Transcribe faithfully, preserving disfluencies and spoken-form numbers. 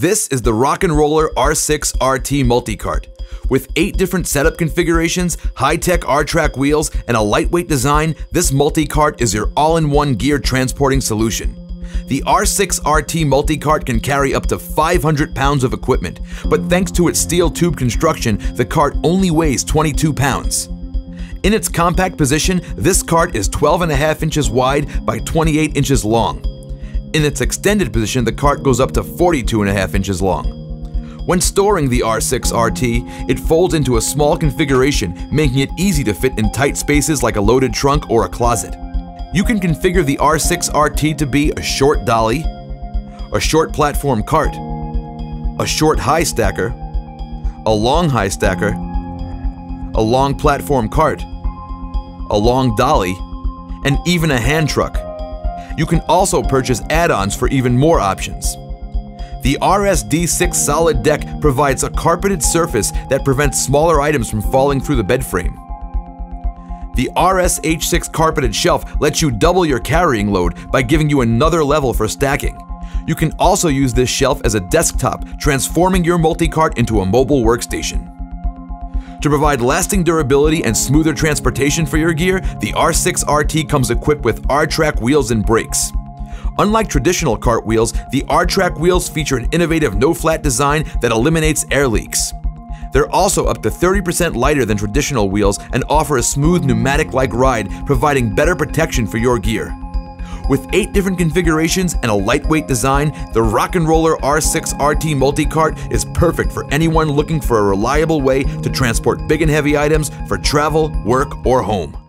This is the Rock'n'Roller R six R T Multicart. With eight different setup configurations, high-tech R-Track wheels, and a lightweight design, this multicart is your all-in-one gear transporting solution. The R six R T Multicart can carry up to five hundred pounds of equipment, but thanks to its steel tube construction, the cart only weighs twenty-two pounds. In its compact position, this cart is twelve and a half inches wide by twenty-eight inches long. In its extended position, the cart goes up to forty-two and a half inches long. When storing the R six R T, it folds into a small configuration, making it easy to fit in tight spaces like a loaded trunk or a closet. You can configure the R six R T to be a short dolly, a short platform cart, a short high stacker, a long high stacker, a long platform cart, a long dolly, and even a hand truck. You can also purchase add-ons for even more options. The R S D six solid deck provides a carpeted surface that prevents smaller items from falling through the bed frame. The R S H six carpeted shelf lets you double your carrying load by giving you another level for stacking. You can also use this shelf as a desktop, transforming your multicart into a mobile workstation. To provide lasting durability and smoother transportation for your gear, the R six R T comes equipped with R-Track wheels and brakes. Unlike traditional cart wheels, the R-Track wheels feature an innovative no-flat design that eliminates air leaks. They're also up to thirty percent lighter than traditional wheels and offer a smooth pneumatic-like ride, providing better protection for your gear. With eight different configurations and a lightweight design, the Rock'n'Roller R six R T Multicart is perfect for anyone looking for a reliable way to transport big and heavy items for travel, work, or home.